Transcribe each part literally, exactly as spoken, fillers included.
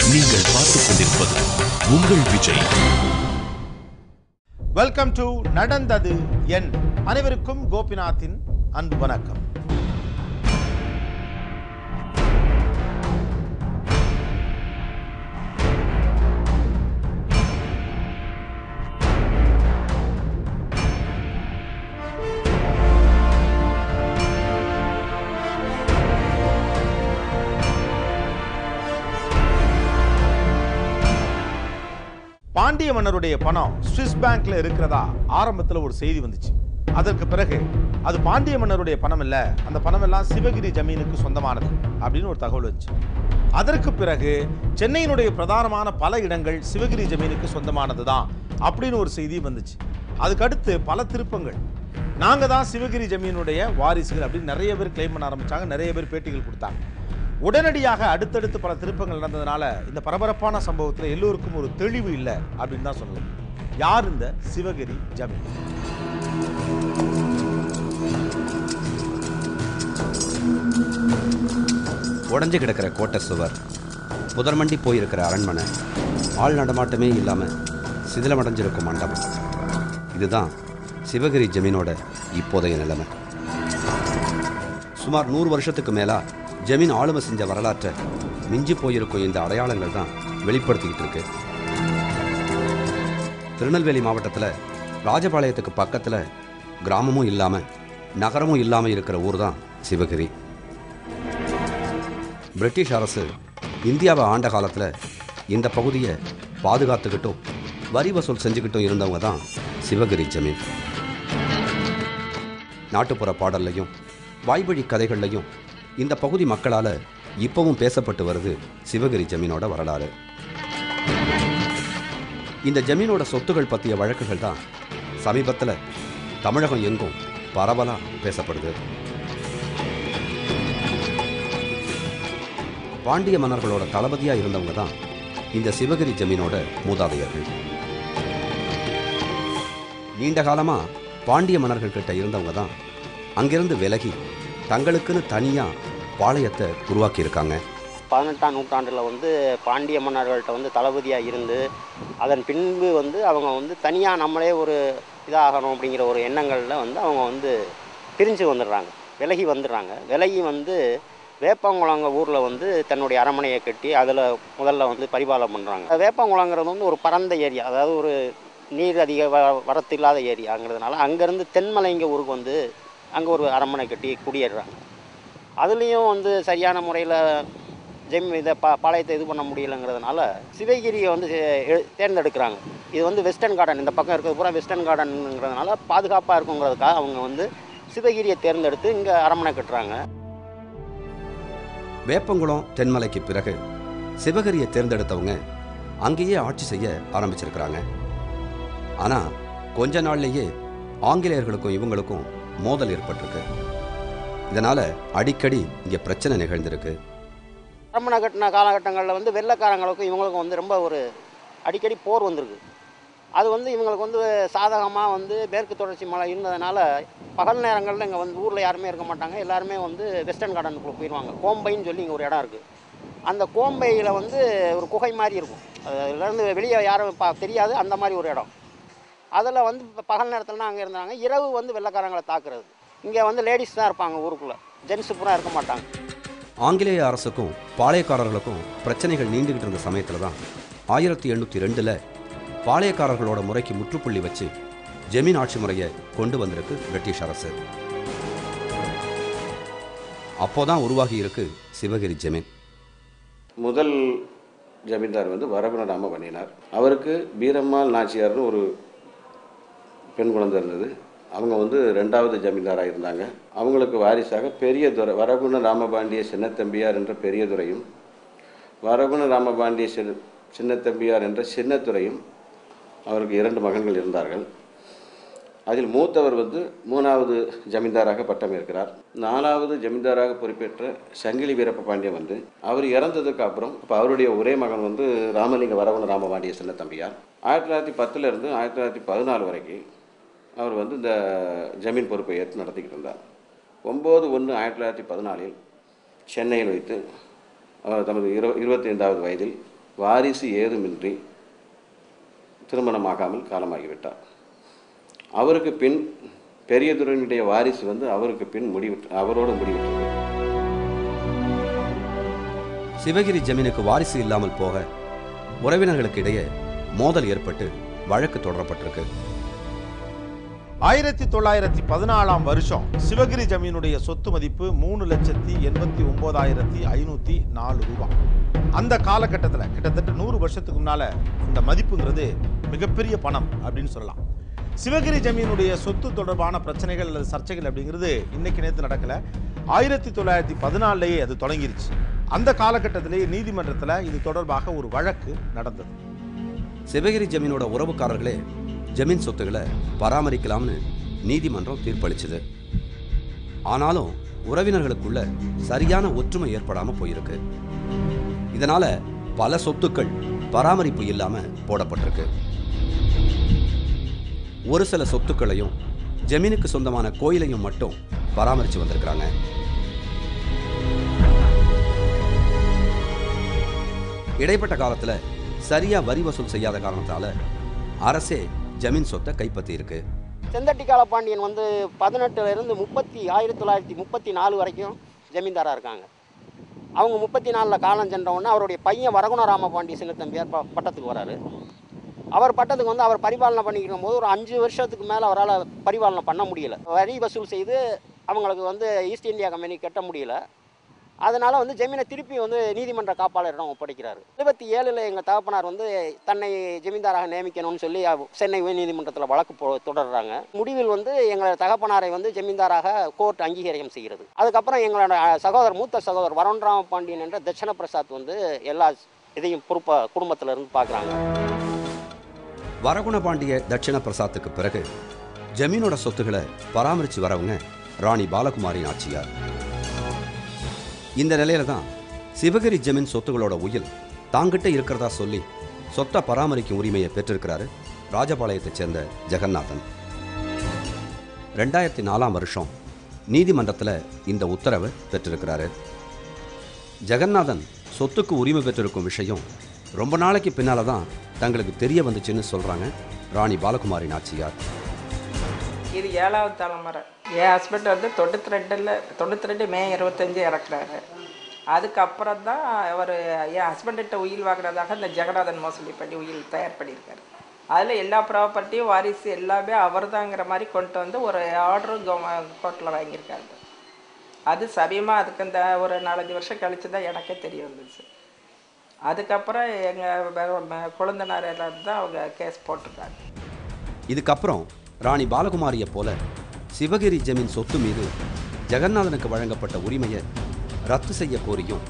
நீங்கள் பார்த்துக் கொண்டிருப்பது உங்கள் விஜய். வெல்கம் டு நடந்தது என். அனைவருக்கும் கோபிநாத்தின் அன்பு வணக்கம். பாண்டிய மன்னருடைய பணம் சுவிஸ் பேங்க்ல இருக்கிறதா ஆரம்பத்தில் ஒரு செய்தி வந்துச்சு. அதற்கு பிறகு அது பாண்டிய மன்னருடைய பணம் இல்லை, அந்த பணம் எல்லாம் சிவகிரி ஜமீனுக்கு சொந்தமானது அப்படின்னு ஒரு தகவல் வந்துச்சு. அதற்கு பிறகு சென்னையினுடைய பிரதானமான பல இடங்கள் சிவகிரி ஜமீனுக்கு சொந்தமானது தான் அப்படின்னு ஒரு செய்தி வந்துச்சு. அதுக்கடுத்து பல திருப்பங்கள், நாங்கள் தான் சிவகிரி ஜமீனுடைய வாரிசுகள் அப்படின்னு நிறைய பேர் கிளைம் பண்ண ஆரம்பித்தாங்க, நிறைய பேர் பேட்டிகள் கொடுத்தாங்க. உடனடியாக அடுத்தடுத்து பல திருப்பங்கள் நடந்ததுனால இந்த பரபரப்பான சம்பவத்தில் எல்லோருக்கும் ஒரு தெளிவு இல்லை அப்படின்னு தான் சொல்லலாம். யார் இந்த சிவகிரி ஜமீன்? உடஞ்சு கிடக்கிற கோட்டை சுவர், புதர்மண்டி போயிருக்கிற அரண்மனை, ஆள் நடமாட்டமே இல்லாமல் சிதிலமடைஞ்சிருக்கும் மண்டபம், இதுதான் சிவகிரி ஜமீனோட இப்போதைய நிலைமை. சுமார் நூறு வருஷத்துக்கு மேலா ஜமீன் ஆளுமை செஞ்ச வரலாற்றை மிஞ்சி போயிருக்கும் இந்த அடையாளங்கள் தான் வெளிப்படுத்திக்கிட்டு இருக்கு. திருநெல்வேலி மாவட்டத்தில் ராஜபாளையத்துக்கு பக்கத்தில் கிராமமும் இல்லாமல் நகரமும் இல்லாமல் இருக்கிற ஊர் தான் சிவகிரி. பிரிட்டிஷ் அரசு இந்தியாவை ஆண்ட காலத்தில் இந்த பகுதியை பாதுகாத்துக்கிட்டும் வரி வசூல் செஞ்சுக்கிட்டும் இருந்தவங்க தான் சிவகிரி ஜமீன். நாட்டுப்புற பாடல்லையும் வாய்வழி கதைகள்லையும் இந்த பகுதி மக்களால் இப்பவும் பேசப்பட்டு வருது சிவகிரி ஜமீனோட வரலாறு. இந்த ஜமீனோட சொத்துக்கள் பற்றிய வழக்குகள் தான் சமீபத்தில் தமிழகம் எங்கும் பரவலாக பேசப்படுது. பாண்டிய மன்னர்களோட தளபதியாக இருந்தவங்க தான் இந்த சிவகிரி ஜமீனோட மூதாதையர்கள். நீண்ட காலமாக பாண்டிய மன்னர்கள்கிட்ட இருந்தவங்க தான் அங்கிருந்து விலகி தங்களுக்குன்னு தனியாக பாளையத்தை உருவாக்கியிருக்காங்க. பதினெட்டாம் நூற்றாண்டில் வந்து பாண்டிய மன்னர்கள்ட்ட வந்து தளபதியாக இருந்து அதன் பின்பு வந்து அவங்க வந்து தனியாக நம்மளே ஒரு இதாகணும் அப்படிங்கிற ஒரு எண்ணங்களில் வந்து அவங்க வந்து பிரிஞ்சு வந்துடுறாங்க, விலகி வந்துடுறாங்க. விலகி வந்து வேப்பங்குளங்க ஊரில் வந்து தன்னுடைய அரண்மனையை கட்டி அதில் முதல்ல வந்து பரிபாலம் பண்ணுறாங்க. வேப்பங்குளங்கிறது வந்து ஒரு பரந்த ஏரியா, அதாவது ஒரு நீர் அதிக வ வரத்து இல்லாத ஏரியாங்கிறதுனால அங்கேருந்து தென்மலைங்க ஊருக்கு வந்து அங்கே ஒரு அரண்மனை கட்டி குடியேறுறாங்க. அதுலேயும் வந்து சரியான முறையில் ஜெமி இதை பா பாளையத்தை இது பண்ண முடியலைங்கிறதுனால சிவகிரியை வந்து தேர்ந்தெடுக்கிறாங்க. இது வந்து வெஸ்டர்ன் கார்டன், இந்த பக்கம் இருக்கிறது பூரா வெஸ்டர்ன் கார்டனுங்கிறதுனால பாதுகாப்பாக இருக்குங்கிறதுக்காக அவங்க வந்து சிவகிரியை தேர்ந்தெடுத்து இங்கே அரண்மனை கட்டுறாங்க. வேப்பங்குளம் தென்மலைக்கு பிறகு சிவகிரியை தேர்ந்தெடுத்தவங்க அங்கேயே ஆட்சி செய்ய ஆரம்பிச்சிருக்கிறாங்க. ஆனால் கொஞ்ச நாள்லேயே ஆங்கிலேயர்களுக்கும் இவங்களுக்கும் மோதல் ஏற்பட்டிருக்கு. இதனால் அடிக்கடி இங்கே பிரச்சனை நிகழ்ந்திருக்கு. அரண்மனை கட்டின காலகட்டங்களில் வந்து வெள்ளைக்காரங்களுக்கும் இவங்களுக்கும் வந்து ரொம்ப ஒரு அடிக்கடி போர் வந்திருக்கு. அது வந்து இவங்களுக்கு வந்து சாதகமாக வந்து மேற்கு தொடர்ச்சி மலை இருந்ததுனால பகல் நேரங்களில் இங்கே வந்து ஊரில் யாருமே இருக்க மாட்டாங்க, எல்லாருமே வந்து வெஸ்டர்ன் கார்டனுக்குள்ளே போயிடுவாங்க. கோம்பைன்னு சொல்லி இங்கே ஒரு இடம் இருக்குது. அந்த கோம்பையில் வந்து ஒரு குகை மாதிரி இருக்கும், அதுலேருந்து வெளியே யாரும் பா தெரியாது, அந்த மாதிரி ஒரு இடம். அதில் வந்து இப்போ பகல் நேரத்துலனா அங்கே இருந்தாங்க, இரவு வந்து வெள்ளைக்காரங்களை தாக்குறது. இங்கே வந்து லேடிஸ் தான் இருப்பாங்க, ஊருக்குள்ளே ஜென்ஸு பூரா இருக்க மாட்டாங்க. ஆங்கிலேய அரசுக்கும் பாளையக்காரர்களுக்கும் பிரச்சனைகள் நீண்டுகிட்டு இருந்த சமயத்தில் தான் ஆயிரத்தி எண்ணூற்றி ரெண்டில் பாளையக்காரர்களோட முறைக்கு முற்றுப்புள்ளி வச்சு ஜமீன் ஆட்சி முறையை கொண்டு வந்திருக்கு பிரிட்டிஷ் அரசு. அப்போ தான் உருவாகி இருக்கு சிவகிரி ஜமீன். முதல் ஜமீன்தார் வந்து வரகுணராம பண்ணினார். அவருக்கு பீரம்மாள் நாச்சியார்னு ஒரு பெண் குழந்தை இருந்தது. அவங்க வந்து ரெண்டாவது ஜமீன்தாராக இருந்தாங்க. அவங்களுக்கு வாரிசாக பெரியதுரை வரகுணராம பாண்டிய சின்னத்தம்பியார் என்ற பெரியதுரையும் வரகுணராம பாண்டிய சின்ன சின்னத்தம்பியார் என்ற சின்னத்துரையும் அவருக்கு இரண்டு மகன்கள் இருந்தார்கள். அதில் மூத்தவர் வந்து மூணாவது ஜமீன்தாராக பட்டம் இருக்கிறார். நாலாவது ஜமீன்தாராக பொறுப்பேற்ற சங்கிலி வீரப்ப பாண்டியன் வந்து அவர் இறந்ததுக்கு அப்புறம் இப்போ அவருடைய ஒரே மகன் வந்து ராமலிங்க வரகுணராம பாண்டிய சின்னத்தம்பியார். ஆயிரத்தி தொள்ளாயிரத்தி பத்துலேருந்து ஆயிரத்தி தொள்ளாயிரத்தி பதினாலு வரைக்கும் அவர் வந்து இந்த ஜமீன் பொறுப்பை ஏற்று நடத்திக்கிட்டு இருந்தார். ஒம்பது ஒன்று ஆயிரத்தி தொள்ளாயிரத்தி பதினாலில் சென்னையில் வைத்து அவர் தமது இரு இருபத்தி ஐந்தாவது வயதில் வாரிசு ஏதுமின்றி திருமணமாகாமல் காலமாகிவிட்டார். அவருக்கு பின் பெரியதுரையினுடைய வாரிசு வந்து அவருக்கு பின் முடிவிட்டு அவரோடு முடிவிட்டது. சிவகிரி ஜமீனுக்கு வாரிசு இல்லாமல் போக உறவினர்களுக்கு இடையே மோதல் ஏற்பட்டு வழக்கு தொடரப்பட்டிருக்கு. ஆயிரத்தி தொள்ளாயிரத்தி பதினாலாம் வருஷம் சிவகிரி ஜமீனுடைய சொத்து மதிப்பு மூணு லட்சத்தி எண்பத்தி ஒன்பதாயிரத்தி ஐநூற்றி நாலு ரூபாய். அந்த காலகட்டத்தில் கிட்டத்தட்ட நூறு வருஷத்துக்கு முன்னால் இந்த மதிப்புங்கிறது மிகப்பெரிய பணம் அப்படின்னு சொல்லலாம். சிவகிரி ஜமீனுடைய சொத்து தொடர்பான பிரச்சனைகள் அல்லது சர்ச்சைகள் அப்படிங்கிறது இன்னைக்கு நேற்று நடக்கலை. ஆயிரத்தி தொள்ளாயிரத்தி பதினாலேயே அது தொடங்கிருச்சு. அந்த காலகட்டத்திலேயே நீதிமன்றத்தில் இது தொடர்பாக ஒரு வழக்கு நடந்தது. சிவகிரி ஜமீனோட உறவுக்காரர்களே ஜமீன் சொத்துக்களை பராமரிக்கலாம்னு நீதிமன்றம் தீர்ப்பளிச்சது. ஆனாலும் உறவினர்களுக்குள்ள சரியான ஒற்றுமை ஏற்படாமல் போயிருக்கு. இதனால பல சொத்துக்கள் பராமரிப்பு இல்லாமல் போடப்பட்டிருக்கு. ஒரு சில சொத்துக்களையும் ஜமீனுக்கு சொந்தமான கோயிலையும் மட்டும் பராமரித்து வந்திருக்கிறாங்க. இடைப்பட்ட காலத்தில் சரியாக வரி வசூல் செய்யாத காரணத்தால் அரசே ஜமீன் சொத்தை கைப்பற்றி இருக்கு. செந்தட்டிக்கால பாண்டியன் வந்து பதினெட்டுலேருந்து முப்பத்தி ஆயிரத்தி தொள்ளாயிரத்தி முப்பத்தி நாலு வரைக்கும் ஜமீன்தாராக இருக்காங்க. அவங்க முப்பத்தி நாலில் காலம் சென்றவுடனே அவருடைய பையன் வரகுணராம பாண்டிய சின்னத்தம்பியார் ப பட்டத்துக்கு வராரு. அவர் பட்டத்துக்கு வந்து அவர் பரிபாலனை பண்ணிக்கிடும் போது ஒரு அஞ்சு வருஷத்துக்கு மேலே அவரால் பரிபாலனை பண்ண முடியலை. வரி வசூல் செய்து அவங்களுக்கு வந்து ஈஸ்ட் இந்தியா கம்பெனி கட்ட முடியலை. அதனால் வந்து ஜமீனை திருப்பி வந்து நீதிமன்ற காப்பாளரிடம் ஒப்படைக்கிறார். இருபத்தி ஏழில் எங்கள் தகப்பனார் வந்து தன்னை ஜமீன்தாராக நியமிக்கணும்னு சொல்லி சென்னை உயர் நீதிமன்றத்தில் வழக்கு போ தொடர்றாங்க. முடிவில் வந்து எங்களை தகப்பனாரை வந்து ஜமீன்தாராக கோர்ட் அங்கீகாரம் செய்கிறது. அதுக்கப்புறம் எங்களோட சகோதரர் மூத்த சகோதரர் வரகுணராம பாண்டியன் என்ற தட்சண பிரசாத் வந்து எல்லா இதையும் பொறுப்பை குடும்பத்தில் இருந்து பார்க்குறாங்க. வரகுண பாண்டிய தட்சண பிரசாத்துக்கு பிறகு ஜமீனோட சொத்துக்களை பராமரித்து வரவங்க ராணி பாலகுமாரின் ஆட்சியார். இந்த நிலையில தான் சிவகிரி ஜமீன் சொத்துக்களோட உயில் தாங்கிட்ட இருக்கிறதா சொல்லி சொத்தை பராமரிக்கும் உரிமையை பெற்றிருக்கிறாரு ராஜபாளையத்தைச் சேர்ந்த ஜெகநாதன். ரெண்டாயிரத்தி நாலாம் வருஷம் நீதிமன்றத்தில் இந்த உத்தரவை பெற்றிருக்கிறாரு. ஜெகநாதன் சொத்துக்கு உரிமை பெற்றிருக்கும் விஷயம் ரொம்ப நாளைக்கு பின்னால் தான் தங்களுக்கு தெரிய வந்துச்சுன்னு சொல்கிறாங்க ராணி பாலகுமாரி நாச்சியார். இது ஏழாவது தலைமுறை. என் ஹஸ்பண்ட் வந்து தொண்ணூற்றி ரெண்டில் தொண்ணூற்றி ரெண்டு மே இருபத்தஞ்சி இறக்குறாரு. அதுக்கப்புறம் தான் அவர் என் ஹஸ்பண்ட்ட உயில் வாங்குறதாக இந்த ஜெகநாதன் மோசடி பண்ணி உயில் தயார் பண்ணியிருக்காரு. அதில் எல்லா ப்ராப்பர்ட்டியும் வாரிசு எல்லாமே அவர் தாங்கிற மாதிரி கொண்டு வந்து ஒரு ஆர்டரும் கவ கோர்ட்டில் வாங்கியிருக்காரு. அது சமயமாக அதுக்கு இந்த ஒரு நாலஞ்சு வருஷம் கழிச்சு தான் எனக்கே தெரிய வந்துச்சு. அதுக்கப்புறம் எங்கள் கொழுந்தனார் எல்லாரும் தான் அவங்க கேஸ் போட்டிருக்காங்க. இதுக்கப்புறம் ராணி பாலகுமாரியை போல சிவகிரி ஜமீன் சொத்து மீது ஜெகநாதனுக்கு வழங்கப்பட்ட உரிமையை ரத்து செய்ய கோரியும்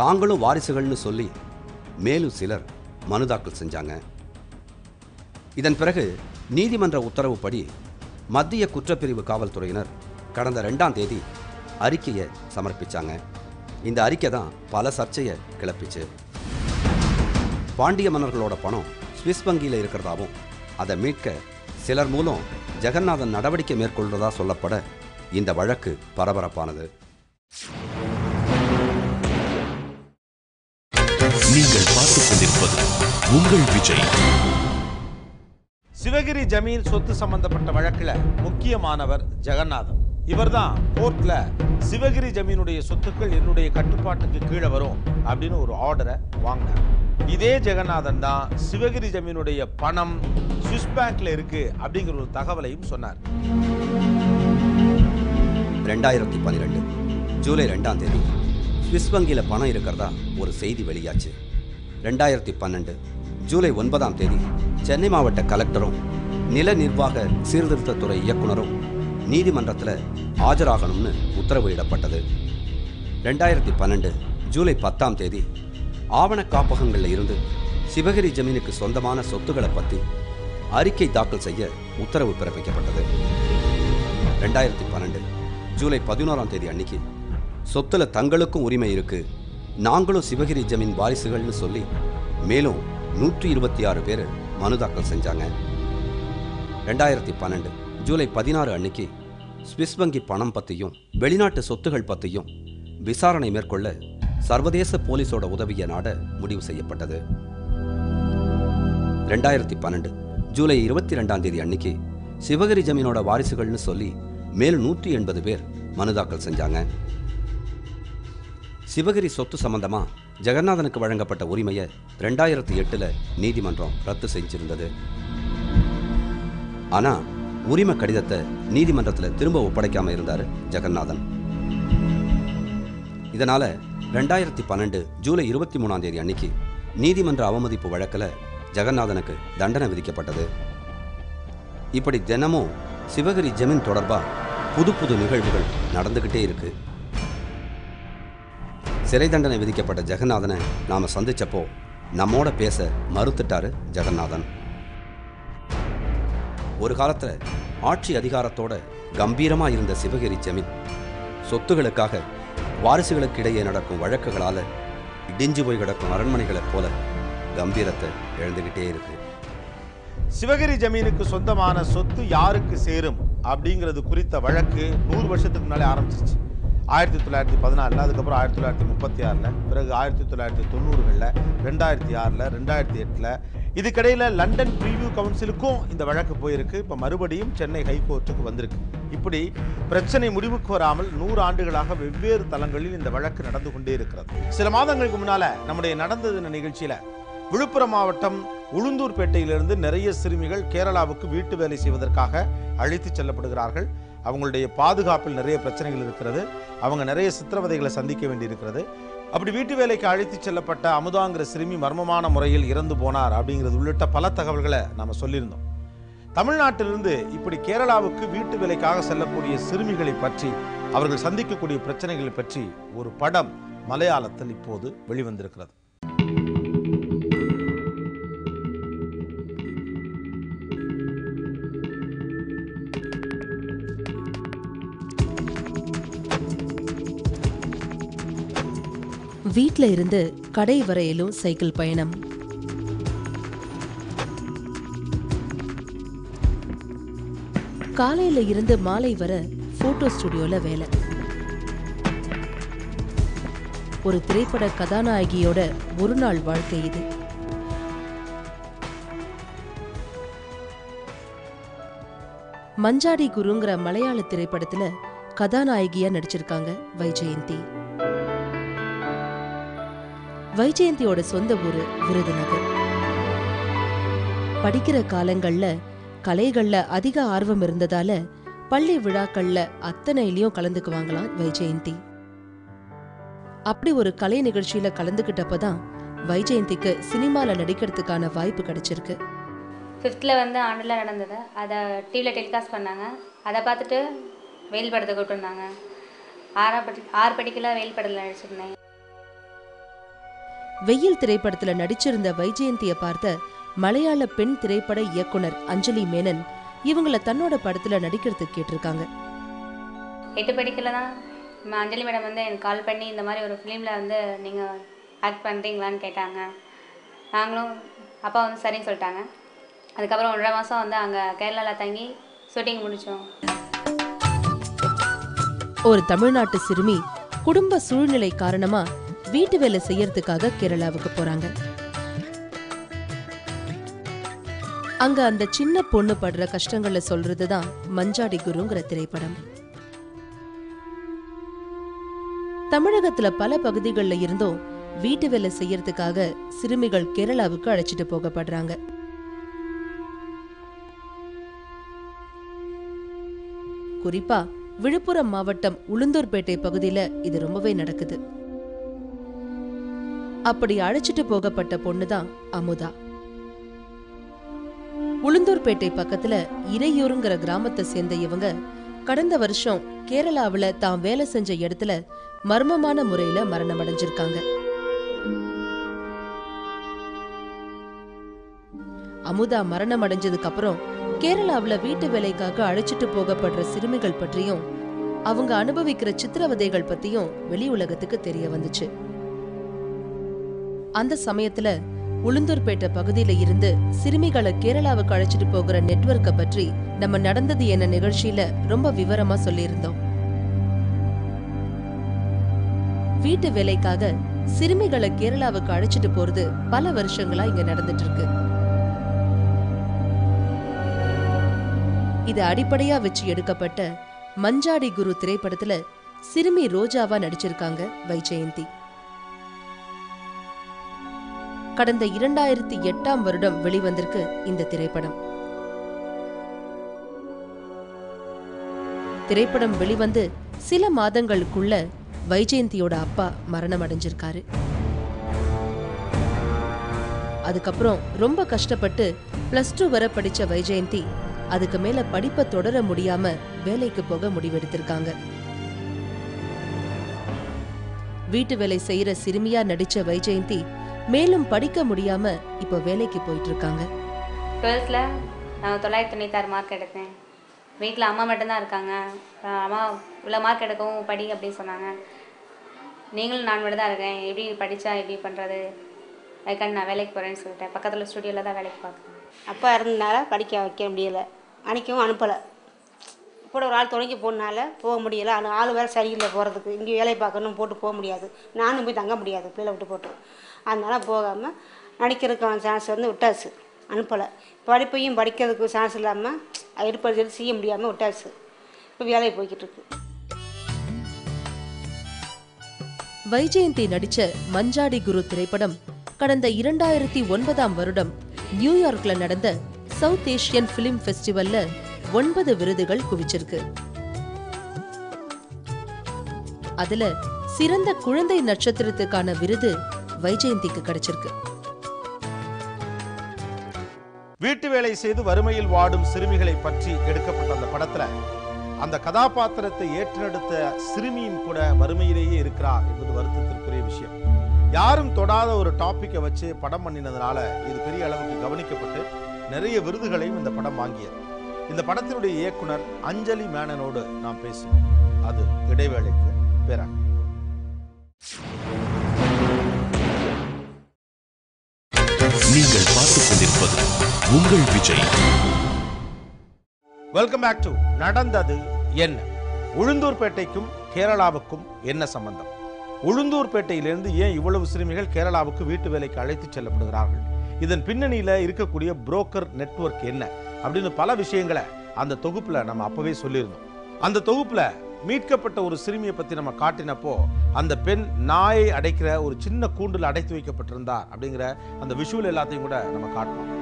தாங்களும் வாரிசுகள்னு சொல்லி மேலும் சிலர் மனு தாக்கல் செஞ்சாங்க. இதன் பிறகு நீதிமன்ற உத்தரவுப்படி மத்திய குற்றப்பிரிவு காவல்துறையினர் கடந்த ரெண்டாம் தேதி அறிக்கையை சமர்ப்பித்தாங்க. இந்த அறிக்கை தான் பல சர்ச்சையை கிளப்பிச்சு. பாண்டிய மன்னர்களோட பணம் சுவிஸ் வங்கியில் இருக்கிறதாவும் அதை மீட்க சிலர் மூலம் ஜெகநாதன் நடவடிக்கை மேற்கொள்றதா சொல்லப்பட இந்த வழக்கு பரபரப்பானது. நீங்கள் பார்த்துக் கொண்டிருப்பது உங்கள் விஜய். சிவகிரி ஜமீன் சொத்து சம்பந்தப்பட்ட வழக்கில் முக்கியமானவர் ஜெகநாதன். இவர்தான் கோர்ட்ல சிவகிரி ஜமீனுடைய சொத்துக்கள் என்னுடைய கட்டுப்பாட்டுக்கு கீழே வரும் அப்படின்னு ஒரு ஆர்டரை வாங்கினார். இதே ஜெகநாதன் தான் சிவகிரி ஜமீனுடைய பணம் சுவிஸ் பேங்க்ல இருக்கு அப்படிங்கிற ஒரு தகவலையும் சொன்னார். ரெண்டாயிரத்தி பன்னிரெண்டு ஜூலை ரெண்டாம் தேதி சுவிஸ் வங்கியில் பணம் இருக்கிறதா ஒரு செய்தி வெளியாச்சு. ரெண்டாயிரத்தி பன்னெண்டு ஜூலை ஒன்பதாம் தேதி சென்னை மாவட்ட கலெக்டரும் நில நிர்வாக சீர்திருத்தத்துறை இயக்குனரும் நீதிமன்றத்தில் ஆஜராகணும்னு உத்தரவிடப்பட்டது. ரெண்டாயிரத்தி பன்னெண்டு ஜூலை பத்தாம் தேதி ஆவண காப்பகங்களில் இருந்து சிவகிரி ஜமீனுக்கு சொந்தமான சொத்துக்களை பற்றி அறிக்கை தாக்கல் செய்ய உத்தரவு பிறப்பிக்கப்பட்டது. ரெண்டாயிரத்தி பன்னெண்டு ஜூலை பதினோராம் தேதி அன்னைக்கு சொத்துல தங்களுக்கும் உரிமை இருக்கு, நாங்களும் சிவகிரி ஜமீன் வாரிசுகள்னு சொல்லி மேலும் நூற்றி இருபத்தி ஆறு பேர் மனு தாக்கல் செஞ்சாங்க. ரெண்டாயிரத்தி பன்னெண்டு ஜூலை பதினாறு அன்னைக்கு ஸ்விஸ் வங்கி பணம் பற்றியும் வெளிநாட்டு சொத்துகள் பற்றியும் விசாரணை மேற்கொள்ள சர்வதேச போலீஸோட உதவிய நாட முடிவு செய்யப்பட்டது. ரெண்டாயிரத்தி பன்னெண்டு ஜூலை இருபத்தி ரெண்டாம் தேதி அன்னைக்கு சிவகிரி ஜமீனோட வாரிசுகள்னு சொல்லி மேல் நூற்றி எண்பது பேர் மனு தாக்கல் செஞ்சாங்க. சிவகிரி சொத்து சம்பந்தமாக ஜெகநாதனுக்கு வழங்கப்பட்ட உரிமையை ரெண்டாயிரத்தி எட்டில் நீதிமன்றம் ரத்து செஞ்சிருந்தது. ஆனால் உரிமை கடிதத்தை நீதிமன்றத்தில் திரும்ப ஒப்படைக்காமல் இருந்தார் ஜெகநாதன். இதனால் ரெண்டாயிரத்தி பன்னெண்டு ஜூலை இருபத்தி மூணாம் தேதி அன்னைக்கு நீதிமன்ற அவமதிப்பு வழக்கில் ஜெகநாதனுக்கு தண்டனை விதிக்கப்பட்டது. இப்படி தினமும் சிவகிரி ஜமீன் தொடர்பாக புது புது நிகழ்வுகள் நடந்துக்கிட்டே இருக்கு. சிறை தண்டனை விதிக்கப்பட்ட ஜெகநாதனை நாம் சந்தித்தப்போ நம்மோட பேச மறுத்துட்டார் ஜெகநாதன். ஒரு காலத்தில் ஆட்சி அதிகாரத்தோட கம்பீரமாக இருந்த சிவகிரி ஜமீன் சொத்துகளுக்காக வாரிசுகளுக்கிடையே நடக்கும் வழக்குகளால் இடிஞ்சு போய் கிடக்கும் அரண்மனைகளைப் போல கம்பீரத்தை எழுந்துக்கிட்டே இருக்கு. சிவகிரி ஜமீனுக்கு சொந்தமான சொத்து யாருக்கு சேரும் அப்படிங்கிறது குறித்த வழக்கு நூறு வருஷத்துக்கு முன்னாலே ஆரம்பிச்சிருச்சு. ஆயிரத்தி தொள்ளாயிரத்தி பதினாலில் அதுக்கப்புறம் ஆயிரத்தி தொள்ளாயிரத்தி முப்பத்தி ஆறில் பிறகு ஆயிரத்தி தொள்ளாயிரத்தி தொண்ணூறுகளில் ரெண்டாயிரத்தி ஆறில் ரெண்டாயிரத்தி எட்டில் இதுக்கிடையில் லண்டன் ப்ரீவியூ கவுன்சிலுக்கும் இந்த வழக்கு போயிருக்கு. இப்போ மறுபடியும் சென்னை ஹைகோர்ட்டுக்கு வந்திருக்கு. இப்படி பிரச்சனை முடிவுக்கு வராமல் நூறு ஆண்டுகளாக வெவ்வேறு தளங்களில் இந்த வழக்கு நடந்து கொண்டே இருக்கிறது. சில மாதங்களுக்கு முன்னால் நம்முடைய நடந்தது நிகழ்ச்சியில் விழுப்புரம் மாவட்டம் உளுந்தூர்பேட்டையிலிருந்து நிறைய சிறுமிகள் கேரளாவுக்கு வீட்டு வேலை செய்வதற்காக அழைத்து செல்லப்படுகிறார்கள். அவங்களுடைய பாதுகாப்பில் நிறைய பிரச்சனைகள் இருக்கிறது. அவங்க நிறைய சித்திரவதைகளை சந்திக்க வேண்டியிருக்கிறது. அப்படி வீட்டு வேலைக்கு அழைத்து செல்லப்பட்ட அமுதாங்கிற சிறுமி மர்மமான முறையில் இறந்து போனார் அப்படிங்கிறது உள்ளிட்ட பல தகவல்களை நாம் சொல்லியிருந்தோம். தமிழ்நாட்டிலிருந்து இப்படி கேரளாவுக்கு வீட்டு வேலைக்காக செல்லக்கூடிய சிறுமிகளை பற்றி அவர்கள் சந்திக்கக்கூடிய பிரச்சனைகளை பற்றி ஒரு படம் மலையாளத்தில் இப்போது வெளிவந்திருக்கிறது. வீட்டில் இருந்து கடை வரையிலும் சைக்கிள் பயணம். காலையில் இருந்து மாலை வர போட்டோ ஸ்டுடியோவில் வேலை. ஒரு திரைப்பட கதாநாயகியோட ஒரு நாள் வாழ்க்கை இது. மஞ்சாடி குருங்கிற மலையாள திரைப்படத்தில் கதாநாயகியா நடிச்சிருக்காங்க வைஜெயந்தி. வைஜெயந்தியோட சொந்த ஊர் விருதுநகர். படிக்கிற காலங்களில் கலைகளில் அதிக ஆர்வம் இருந்ததால பள்ளி விழாக்களில் அத்தனையிலையும் கலந்துக்குவாங்களாம் வைஜெயந்தி. அப்படி ஒரு கலை நிகழ்ச்சியில் கலந்துக்கிட்டப்போ தான் வைஜெயந்திக்கு சினிமாவில் நடிக்கிறதுக்கான வாய்ப்பு கிடைச்சிருக்கு. ஃபிஃப்த்தில் வந்து ஆண்டில் நடந்தது அதை டிவியில் டெலிகாஸ்ட் பண்ணாங்க. அதை பார்த்துட்டு வெயில் படத்தை கூப்பிட்டுருந்தாங்க. ஆறா படி ஆறு படிக்கலாம் வெயில் படத்தில் நடிச்சிருந்தேன். வெயில் திரைப்படத்தில் நடிச்சிருந்த வைஜெயந்தியை பார்த்த மலையாள பெண் திரைப்பட இயக்குனர் அஞ்சலி மேனன் இவங்களை தன்னோட படத்தில் நடிக்கிறதுக்கு கேட்டிருக்காங்க. எட்டு படிக்கல தான் அஞ்சலி மேடம் வந்து எனக்கு கால் பண்ணி இந்த மாதிரி ஒரு ஃபிலிமில் வந்து நீங்கள் ஆக்ட் பண்ணுறீங்களான்னு கேட்டாங்க. நாங்களும் அப்பா வந்து சரின்னு சொல்லிட்டாங்க. அதுக்கப்புறம் ஒன்றரை மாதம் வந்து அங்கே கேரளாவில் தங்கி ஷூட்டிங் முடித்தோம். ஒரு தமிழ்நாட்டு சிறுமி குடும்ப சூழ்நிலை காரணமாக வீட்டு வேலை செய்யறதுக்காக கேரளாவுக்கு போறாங்க. அங்க அந்த சின்ன பொண்ணு படுற கஷ்டங்களை சொல்றதுதான் மஞ்சாடி குருங்கிற திரைப்படம். தமிழகத்துல பல பகுதிகளில் இருந்தும் வீட்டு வேலை செய்யறதுக்காக சிறுமிகள் கேரளாவுக்கு அழைச்சிட்டு போகப்படுறாங்க. குறிப்பா விழுப்புரம் மாவட்டம் உளுந்தூர்பேட்டை பகுதியில இது ரொம்பவே நடக்குது. அப்படி அழைச்சிட்டு போகப்பட்ட பொண்ணுதான் அமுதா. உளுந்தூர்பேட்டை பக்கத்துல இறையூருங்கிற கிராமத்தை சேர்ந்த இவங்க கடந்த வருஷம் கேரளாவில தான் வேலை செஞ்ச இடத்துல மர்மமான முறையில மரணம் அடைஞ்சிருக்காங்க. அமுதா மரணம் அடைஞ்சதுக்கு அப்புறம் கேரளாவில வீட்டு வேலைக்காக அழைச்சிட்டு போகப்படுற சிறுமிகள் பற்றியும் அவங்க அனுபவிக்கிற சித்திரவதைகள் பத்தியும் வெளி உலகத்துக்கு தெரிய வந்துச்சு. அந்த சமயத்துல உளுந்தூர்பேட்டை பகுதியில இருந்து சிறுமிகளை கேரளாவுக்கு அழைச்சிட்டு போகிற நெட்வொர்க்கை பற்றி நம்ம நடந்தது என்ன நிகழ்ச்சியில ரொம்ப விவரமா சொல்லியிருந்தோம். வீட்டு வேலைக்காக சிறுமிகளை கேரளாவுக்கு அழைச்சிட்டு போறது பல வருஷங்களா இங்க நடந்துட்டு இருக்கு. இத அடிப்படையா வச்சு எடுக்கப்பட்ட மஞ்சாடி குரு திரைப்படத்துல சிறுமி ரோஜாவா நடிச்சிருக்காங்க வைஜெயந்தி. கடந்த இரண்டாயிரத்தி எட்டாம் வருடம் வெளிவந்திருக்கு இந்த திரைப்படம். திரைப்படம் வெளிவந்து சில மாதங்களுக்குள்ள வைஜெயந்தியோட அப்பா மரணம் அடைஞ்சிருக்காரு. அதுக்கப்புறம் ரொம்ப கஷ்டப்பட்டு பிளஸ் டூ வரை படிச்ச வைஜெயந்தி அதுக்கு மேல படிப்பை தொடர முடியாம வேலைக்கு போக முடிவெடுத்திருக்காங்க. வீட்டு வேலை செய்யற சிறுமியா நடிச்ச வைஜெயந்தி மேலும் படிக்க முடியாம இப்ப வேலைக்கு போயிட்டு இருக்காங்க. டுவெல்த்ல நான் தொள்ளாயிரத்தி தொண்ணூத்தி ஆறு மார்க் எடுத்தேன். வீட்டில் அம்மா மட்டும்தான் இருக்காங்க. அம்மா இவ்வளோ மார்க் எடுக்கவும் படி அப்படின்னு சொன்னாங்க. நீங்களும் நான் மட்டும் தான் இருக்கேன், எப்படி படித்தா எப்படி பண்ணுறது? அதுக்காண்டி நான் வேலைக்கு போகிறேன்னு சொல்லிட்டேன். பக்கத்தில் ஸ்டுடியோவில் தான் வேலைக்கு பார்க்குறேன். அப்பா இருந்ததுனால படிக்க வைக்க முடியலை, அன்றைக்கும் அனுப்பலை. கூட ஒரு ஆள் தொடங்கி போனால போக முடியலை. ஆனால் ஆள் வேறு சரியில்லை போகிறதுக்கு. இங்கே வேலையை பார்க்கணும் போட்டு போக முடியாது, நானும் போய் தங்க முடியாது, பிள்ளை விட்டு போட்டு. அதனால போகாமல் நடிக்கிறதுக்கான சான்ஸ் வந்து விட்டாச்சு, அனுப்பலை. படிப்பையும் படிக்கிறதுக்கு சான்ஸ் இல்லாமல் எடுப்பது செய்ய முடியாமல் விட்டாச்சு. இப்போ வேலையை போய்கிட்டு இருக்கு. வைஜெயந்தி நடித்த மஞ்சாடி குரு திரைப்படம் கடந்த இரண்டாயிரத்தி ஒன்பதாம் வருடம் நியூயார்க்கில் நடந்த சவுத் ஏஷியன் ஃபிலிம் ஃபெஸ்டிவல்ல ஒன்பது விருதுகள் குவிச்சிருக்கு. அதுல சிறந்த குழந்தை நட்சத்திரத்துக்கான விருது வைஜெயந்திக்கு கிடைச்சிருக்கு. வீட்டு வேலை செய்து வறுமையில் வாடும் சிறுமிகளை பற்றி எடுக்கப்பட்ட அந்த படத்துல அந்த கதாபாத்திரத்தை ஏற்றெடுத்த சிறுமியும் கூட வறுமையிலேயே இருக்கிறார் என்பது வருத்தத்திற்குரிய விஷயம். யாரும் தொடாத ஒரு டாபிக்கை வச்சு படம் பண்ணினதுனால இது பெரிய அளவுக்கு கவனிக்கப்பட்டு நிறைய விருதுகளையும் இந்த படம் வாங்கியது. இந்த படத்தினுடைய இயக்குனர் அஞ்சலி மேனனோடு நாம் பேசுவோம். அது இடைவேளைக்கு பேராங்க. நீங்கள் பார்த்துக் கொண்டிருப்பது உங்கள் விஜய். வெல்கம் பேக் டு நடந்தது என்ன. உளுந்தூர்பேட்டைக்கும் கேரளாவுக்கும் என்ன சம்பந்தம்? உளுந்தூர்பேட்டையிலிருந்து ஏன் இவ்வளவு சிறுமிகள் கேரளாவுக்கு வீட்டு வேலைக்கு அழைத்துச் செல்லப்படுகிறார்கள்? இதன் பின்னணியில் இருக்கக்கூடிய புரோக்கர் நெட்வொர்க் என்ன அப்படின்னு பல விஷயங்களை அந்த தொகுப்பில் நம்ம அப்பவே சொல்லியிருந்தோம். அந்த தொகுப்பில் மீட்கப்பட்ட ஒரு சிறுமியை பற்றி நம்ம காட்டினப்போ அந்த பெண் நாயை அடைக்கிற ஒரு சின்ன கூண்டில் அடைத்து வைக்கப்பட்டிருந்தார் அப்படிங்கிற அந்த விஷுவல் எல்லாத்தையும் கூட நம்ம காட்டணும்.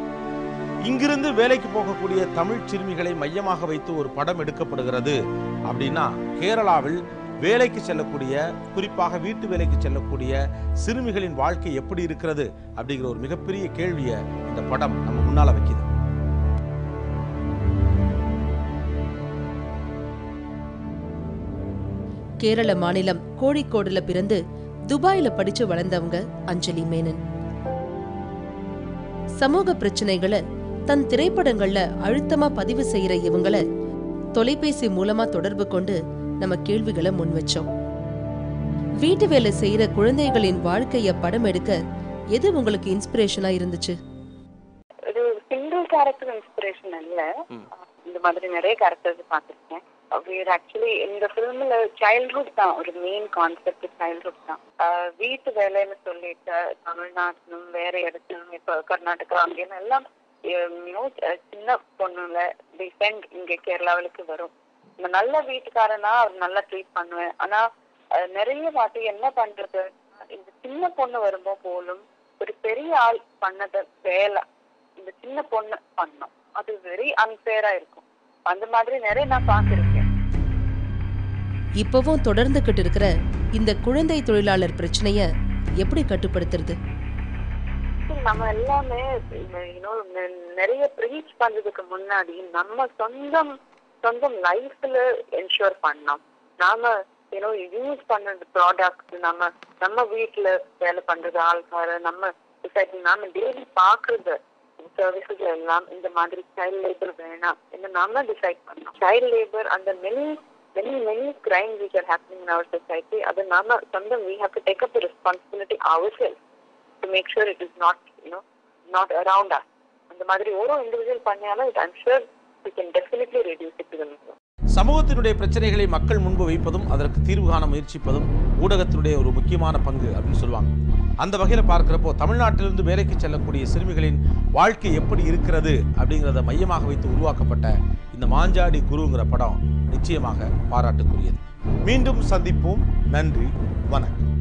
இங்கிருந்து வேலைக்கு போகக்கூடிய தமிழ் சிறுமிகளை மையமாக வைத்து ஒரு படம் எடுக்கப்படுகிறது அப்படின்னா கேரளாவில் வேலைக்கு செல்லக்கூடிய, குறிப்பாக வீட்டு வேலைக்கு செல்லக்கூடிய சிறுமிகளின் வாழ்க்கை எப்படி இருக்கிறது அப்படிங்கிற ஒரு மிகப்பெரிய கேள்வியை இந்த படம் நம்ம முன்னால் வைக்கிறது. கேரள மாநிலம் கோழிக்கோடுல பிறந்து துபாயில படிச்சு வளர்ந்தவங்க அஞ்சலி மேனன் சமூக பிரச்சனைகளை தன் திரைப்படங்கள்ல அழுத்தமா பதிவு செய்யற இவங்கள தொலைபேசி மூலமா தொடர்பு கொண்டு நம்ம கேள்விகளை முன் வச்சோம். வீட்டு வேலை செய்யற குழந்தைகளின் வாழ்க்கைய படம் எடுக்க எது உங்களுக்கு இன்ஸ்பிரேஷனா இருந்துச்சு? ஒரு சிங்கிள் கேரக்டர் இன்ஸ்பிரேஷன் இல்ல, இந்த மாதிரி நிறைய கேரக்டர்ஸ் பார்த்திருக்கேன். We're actually in the film la childhood da or main concept childhood da veetu velainu sollitta Tamil Nadilum vera eduthum ipo Karnataka angena ella mute chinna ponnula defend inge Kerala vilukku varum na nalla veetukarana avu nalla treat pannuven ana neriya vaatu enna pandrathu inda chinna ponnu varumbo polum oru periya aal pannadha vela inda chinna ponnu pannu adu very unfair a irukum andha maadhiri neriya na paakirukku. இப்பவும் தொடர்ந்துகிட்டு இருக்கிற இந்த குழந்தை தொழிலாளர் பிரச்சனைய எப்படி கட்டுப்படுத்துறது? நம்ம எல்லாமே நிறைய பிரீச் பண்றதுக்கு முன்னாடி நம்ம சொந்தம் சொந்தம் லைஃப்ல என்ஷூர் பண்ணோம். நாம ஏனோ யூஸ் பண்ண ப்ராடக்ட் நம்ம நம்ம வீட்டுல வேலை பண்றது ஆள்கார நம்ம நாம டெய்லி பாக்குறது சர்வீசஸ் எல்லாம் இந்த மாதிரி சைல்ட் லேபர் வேணாம் என்ன நாம டிசைட் பண்ணோம். சைல்ட் லேபர் அந்த many many many crimes which are happening in our society, other nama something we have to take up the responsibility ourselves to make sure it is not, you know, not around us. அந்த மாதிரி ஒரு individual பண்ணியால it I'm sure we can definitely reduce it to the minimum. சமூகத்தினுடைய பிரச்சனைகளை மக்கள் முன்பு வைப்பதும் அதற்கு தீர்வு காண முயற்சிப்பதும் ஊடகத்துடைய ஒரு முக்கியமான பங்கு அப்படின்னு சொல்லுவாங்க. அந்த வகையில் பார்க்கிறப்போ தமிழ்நாட்டிலிருந்து வேலைக்கு செல்லக்கூடிய சிறுமிகளின் வாழ்க்கை எப்படி இருக்கிறது அப்படிங்கிறத மையமாக வைத்து உருவாக்கப்பட்ட இந்த மாஞ்சாடி குருங்கிற படம் நிச்சயமாக பாராட்டுக்குரியது. மீண்டும் சந்திப்போம். நன்றி. வணக்கம்.